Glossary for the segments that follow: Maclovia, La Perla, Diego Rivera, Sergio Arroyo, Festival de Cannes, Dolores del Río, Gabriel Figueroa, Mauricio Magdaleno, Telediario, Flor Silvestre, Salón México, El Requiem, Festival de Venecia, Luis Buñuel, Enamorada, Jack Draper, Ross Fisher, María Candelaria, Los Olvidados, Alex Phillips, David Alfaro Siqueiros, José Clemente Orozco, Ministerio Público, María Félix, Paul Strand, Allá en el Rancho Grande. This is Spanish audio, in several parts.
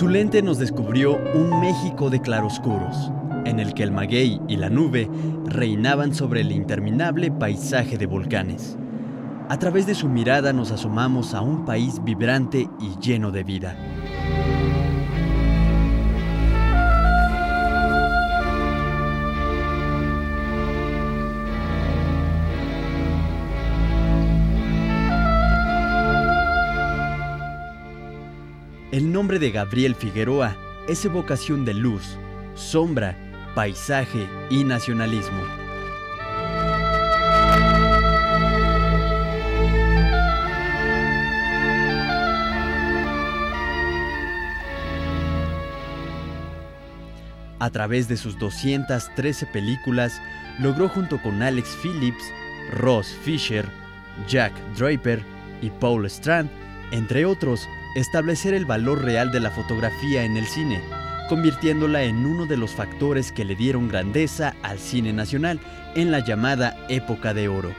Su lente nos descubrió un México de claroscuros, en el que el maguey y la nube reinaban sobre el interminable paisaje de volcanes. A través de su mirada nos asomamos a un país vibrante y lleno de vida. El nombre de Gabriel Figueroa es evocación de luz, sombra, paisaje y nacionalismo. A través de sus 213 películas, logró junto con Alex Phillips, Ross Fisher, Jack Draper y Paul Strand, entre otros, establecer el valor real de la fotografía en el cine, convirtiéndola en uno de los factores que le dieron grandeza al cine nacional en la llamada Época de Oro.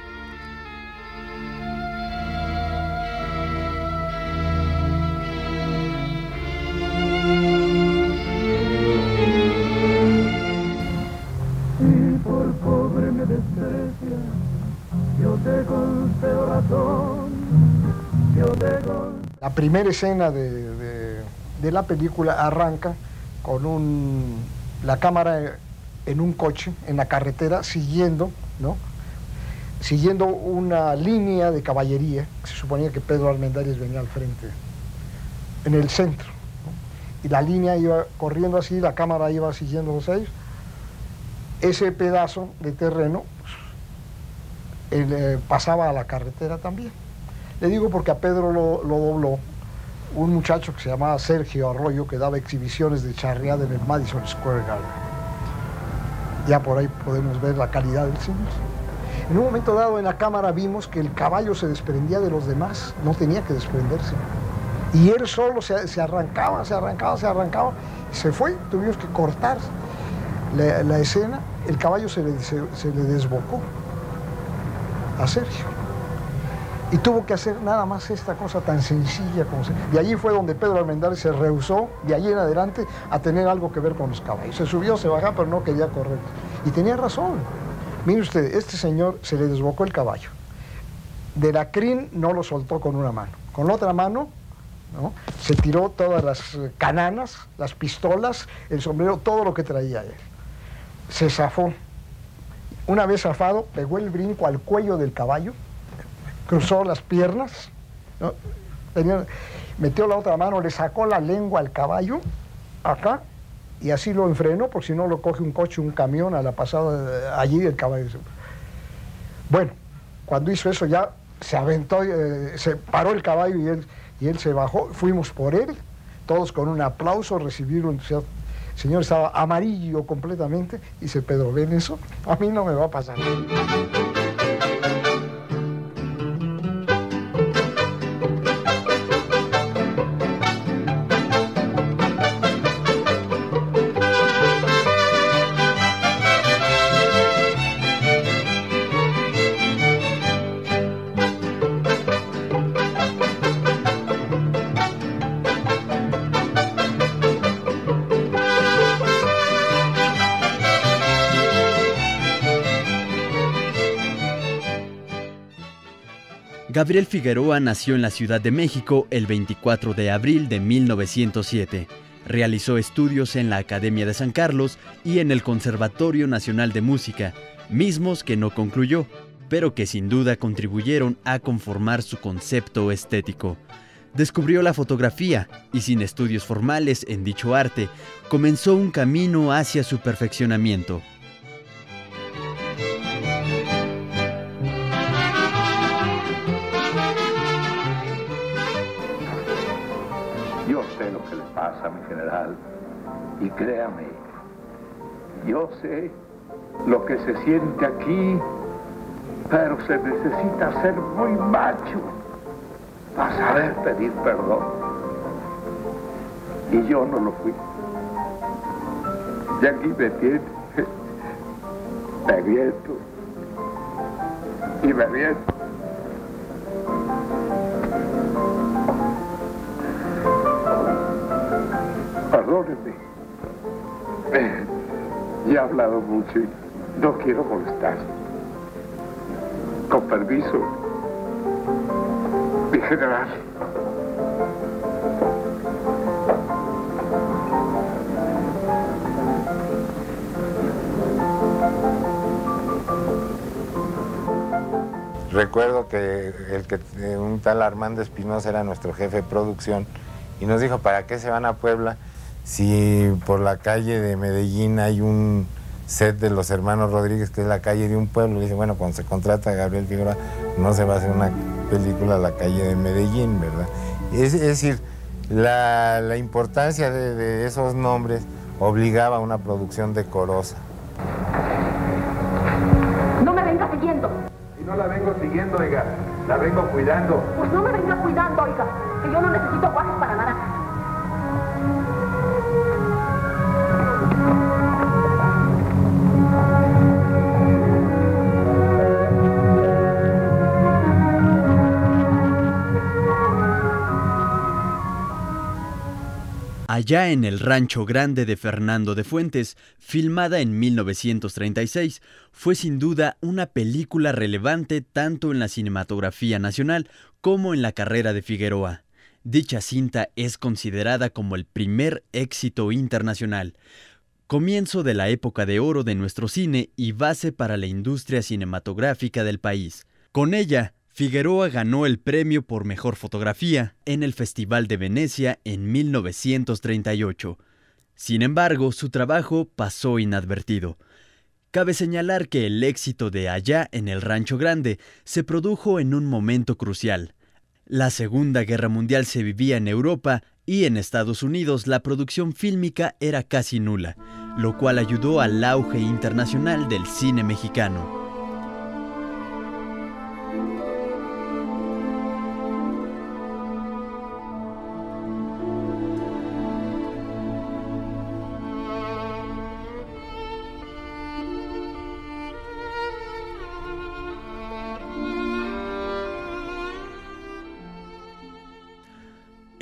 Si por pobre me desprecias, yo te concedo razón, yo te concedo. La primera escena de la película arranca con la cámara en un coche, en la carretera, siguiendo una línea de caballería. Se suponía que Pedro Armendáriz venía al frente, en el centro, ¿no? Y la línea iba corriendo así, la cámara iba siguiendo los ellos. Ese pedazo de terreno pasaba a la carretera también. Le digo porque a Pedro lo dobló un muchacho que se llamaba Sergio Arroyo, que daba exhibiciones de charreada en el Madison Square Garden. Ya por ahí podemos ver la calidad del cine. En un momento dado en la cámara vimos que el caballo se desprendía de los demás, no tenía que desprenderse. Y él solo se arrancaba, se fue, tuvimos que cortar la escena, el caballo se le desbocó a Sergio. Y tuvo que hacer nada más esta cosa tan sencilla como se... Y allí fue donde Pedro Armendáriz se rehusó, de allí en adelante, a tener algo que ver con los caballos. Se subió, se bajaba, pero no quería correr. Y tenía razón. Mire usted, este señor se le desbocó el caballo. De la crin no lo soltó con una mano. Con la otra mano, ¿no?, se tiró todas las cananas, las pistolas, el sombrero, todo lo que traía él. Se zafó. Una vez zafado, pegó el brinco al cuello del caballo, cruzó las piernas, ¿no?, metió la otra mano, le sacó la lengua al caballo, acá, y así lo enfrenó, porque si no lo coge un coche, un camión, a la pasada, allí el caballo. Bueno, cuando hizo eso ya se aventó, se paró el caballo y él se bajó, fuimos por él, todos con un aplauso, recibieron, o sea, el señor estaba amarillo completamente, y dice, Pedro, ven eso, a mí no me va a pasar. Gabriel Figueroa nació en la Ciudad de México el 24 de abril de 1907. Realizó estudios en la Academia de San Carlos y en el Conservatorio Nacional de Música, mismos que no concluyó, pero que sin duda contribuyeron a conformar su concepto estético. Descubrió la fotografía y, sin estudios formales en dicho arte, comenzó un camino hacia su perfeccionamiento. Pasa, mi general, y créame, yo sé lo que se siente aquí, pero se necesita ser muy macho para saber pedir perdón. Y yo no lo fui. Y aquí me tiene, me viento. perdónenme. Ya he hablado mucho y no quiero molestar. Con permiso, mi general. Recuerdo que un tal Armando Espinoza era nuestro jefe de producción y nos dijo, ¿para qué se van a Puebla si por la calle de Medellín hay un set de los hermanos Rodríguez, que es la calle de un pueblo? Y dice, bueno, cuando se contrata a Gabriel Figueroa, no se va a hacer una película a la calle de Medellín, ¿verdad? Es decir, la importancia de esos nombres obligaba a una producción decorosa. No la vengo siguiendo, oiga. La vengo cuidando. Pues no me venga cuidando, oiga. Que yo no necesito guajes para nada. Allá en el Rancho Grande de Fernando de Fuentes, filmada en 1936, fue sin duda una película relevante tanto en la cinematografía nacional como en la carrera de Figueroa. Dicha cinta es considerada como el primer éxito internacional, comienzo de la época de oro de nuestro cine y base para la industria cinematográfica del país. Con ella, Figueroa ganó el premio por mejor fotografía en el Festival de Venecia en 1938. Sin embargo, su trabajo pasó inadvertido. Cabe señalar que el éxito de Allá en el Rancho Grande se produjo en un momento crucial. La Segunda Guerra Mundial se vivía en Europa y en Estados Unidos la producción fílmica era casi nula, lo cual ayudó al auge internacional del cine mexicano.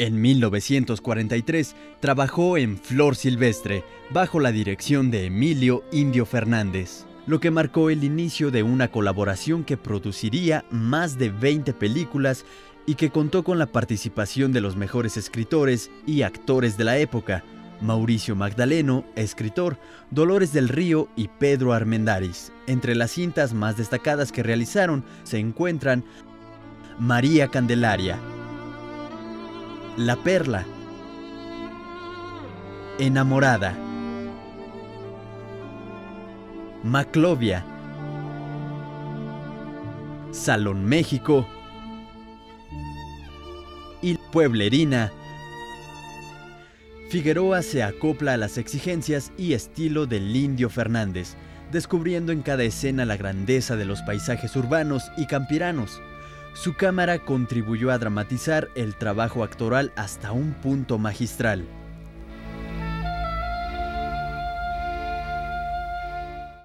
En 1943 trabajó en Flor Silvestre, bajo la dirección de Emilio Indio Fernández, lo que marcó el inicio de una colaboración que produciría más de 20 películas y que contó con la participación de los mejores escritores y actores de la época, Mauricio Magdaleno, escritor, Dolores del Río y Pedro Armendáriz. Entre las cintas más destacadas que realizaron se encuentran María Candelaria, La Perla, Enamorada, Maclovia, Salón México y Pueblerina. Figueroa se acopla a las exigencias y estilo del Indio Fernández, descubriendo en cada escena la grandeza de los paisajes urbanos y campiranos. Su cámara contribuyó a dramatizar el trabajo actoral hasta un punto magistral.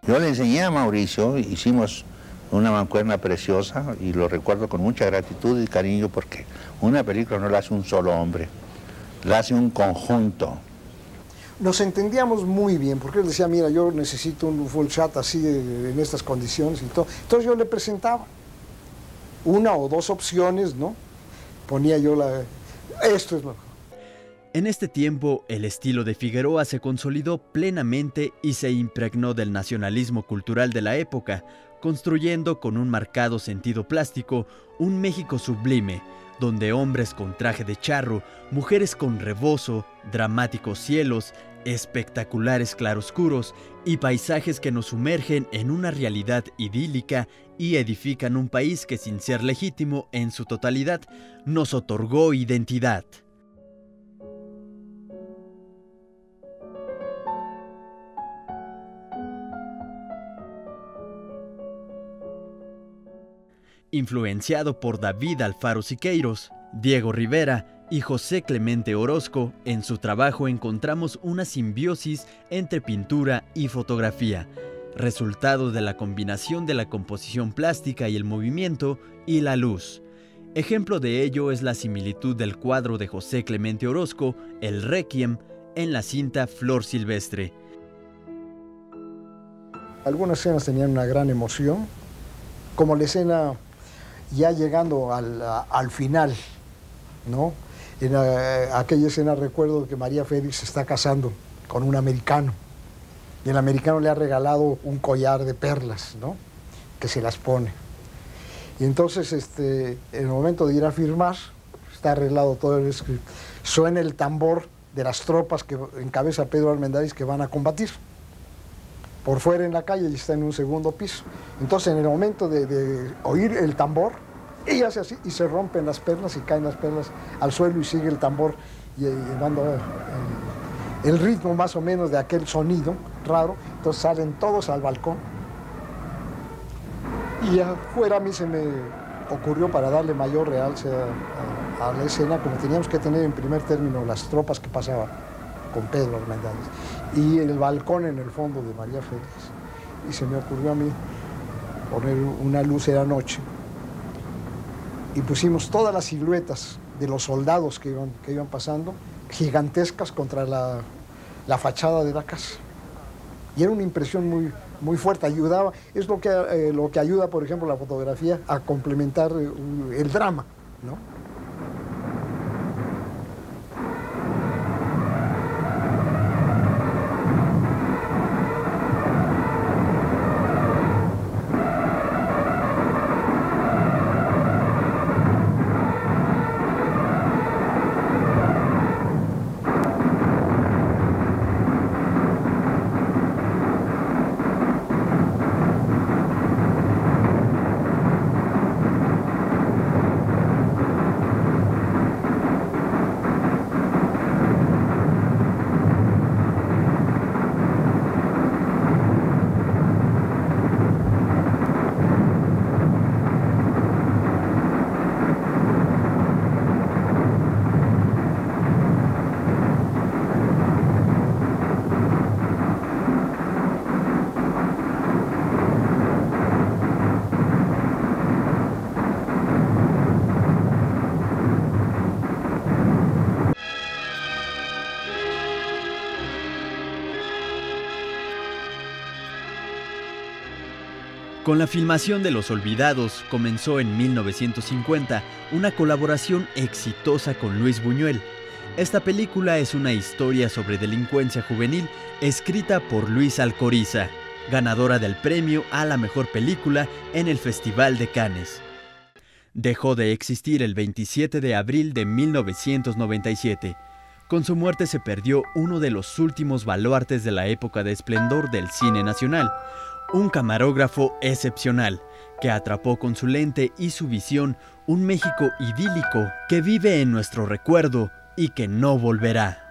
Yo le enseñé a Mauricio, hicimos una mancuerna preciosa y lo recuerdo con mucha gratitud y cariño porque una película no la hace un solo hombre, la hace un conjunto. Nos entendíamos muy bien, porque él decía, mira, yo necesito un full shot así en estas condiciones y todo. Entonces yo le presentaba una o dos opciones, ¿no? Ponía yo esto es lo mejor. En este tiempo, el estilo de Figueroa se consolidó plenamente y se impregnó del nacionalismo cultural de la época, construyendo con un marcado sentido plástico un México sublime, donde hombres con traje de charro, mujeres con rebozo, dramáticos cielos, espectaculares claroscuros y paisajes que nos sumergen en una realidad idílica y edifican un país que, sin ser legítimo en su totalidad, nos otorgó identidad. Influenciado por David Alfaro Siqueiros, Diego Rivera y José Clemente Orozco, en su trabajo encontramos una simbiosis entre pintura y fotografía, resultado de la combinación de la composición plástica y el movimiento y la luz. Ejemplo de ello es la similitud del cuadro de José Clemente Orozco, El Requiem, en la cinta Flor Silvestre. Algunas escenas tenían una gran emoción, como la escena ya llegando al final, ¿no? En aquella escena recuerdo que María Félix se está casando con un americano y el americano le ha regalado un collar de perlas, ¿no?, que se las pone. Y entonces, en el momento de ir a firmar, está arreglado todo el script, suena el tambor de las tropas que encabeza Pedro Armendáriz que van a combatir. Por fuera en la calle y está en un segundo piso. Entonces, en el momento de oír el tambor, ella hace así y se rompen las perlas y caen las perlas al suelo y sigue el tambor llevando el ritmo más o menos de aquel sonido raro. Entonces salen todos al balcón. Y afuera a mí se me ocurrió, para darle mayor realce a la escena, como teníamos que tener en primer término las tropas que pasaban con Pedro Armendáriz y el balcón en el fondo de María Félix. Y se me ocurrió a mí poner una luz, era noche, y pusimos todas las siluetas de los soldados que iban pasando, gigantescas contra la fachada de la casa. Y era una impresión muy, muy fuerte, ayudaba, es lo que ayuda, por ejemplo, la fotografía a complementar el drama, ¿no? Con la filmación de Los Olvidados comenzó en 1950 una colaboración exitosa con Luis Buñuel. Esta película es una historia sobre delincuencia juvenil escrita por Luis Alcoriza, ganadora del premio a la mejor película en el Festival de Cannes. Dejó de existir el 27 de abril de 1997. Con su muerte se perdió uno de los últimos baluartes de la época de esplendor del cine nacional. Un camarógrafo excepcional que atrapó con su lente y su visión un México idílico que vive en nuestro recuerdo y que no volverá.